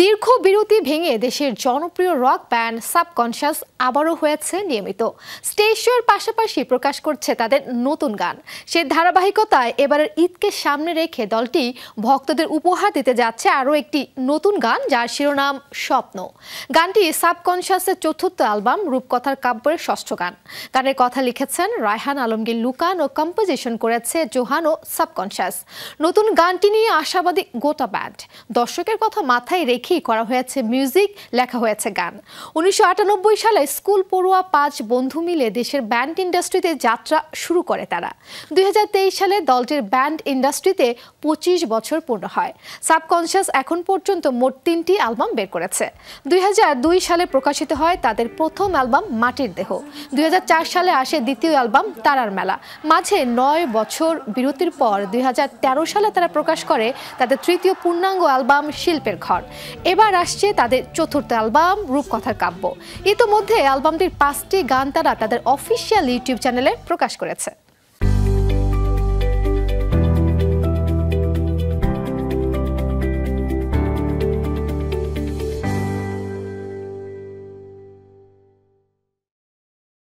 দীর্ঘ বিরতি ভেঙে দেশের জনপ্রিয় রক ব্যান্ড সাবকনশাস আবারও হয়েছে নিয়মিত স্টেজ শোর পাশাপাশি প্রকাশ করছে তাদের নতুন গান। সেই ধারাবাহিকতায় এবারের ঈদকে সামনে রেখে দলটি ভক্তদের উপহার দিতে যাচ্ছে আরও একটি নতুন গান, যার শিরোনাম স্বপ্ন। গানটি সাবকনশাসের চতুর্থ অ্যালবাম রূপকথার কাব্যের ষষ্ঠ গান। গানের কথা লিখেছেন রায়হান আলমগীর লুকান ও কম্পোজিশন করেছে জোহান ও সাবকনশাস। নতুন গানটি নিয়ে আশাবাদী গোটা ব্যান্ড। দর্শকের কথা মাথায় রেখেই করা হয়েছে মিউজিক, লেখা হয়েছে গান। ১৯৯৮ সালে স্কুল পড়ুয়া পাঁচ বন্ধু মিলে দেশের ব্যান্ড ইন্ডাস্ট্রিতে যাত্রা শুরু করে তারা। ২০২৩ সালে দলটির ব্যান্ড ইন্ডাস্ট্রিতে ২৫ বছর পূর্ণ হয়। সাবকনশাস এখন পর্যন্ত মোট ৩টি অ্যালবাম বের করেছে। ২০০২ সালে প্রকাশিত হয় তাদের প্রথম অ্যালবাম মাটির দেহ। ২০০৪ সালে আসে দ্বিতীয় অ্যালবাম তারার মেলা। মাঝে ৯ বছর বিরতির পর ২০১৩ সালে তারা প্রকাশ করে তাদের তৃতীয় পূর্ণাঙ্গ অ্যালবাম শিল্পের ঘর। এবার আসছে তাদের চতুর্থ অ্যালবাম রূপকথার কাব্য। ইতোমধ্যে অ্যালবামটির ৫টি গান তারা তাদের অফিসিয়াল ইউটিউব চ্যানেলে প্রকাশ করেছে।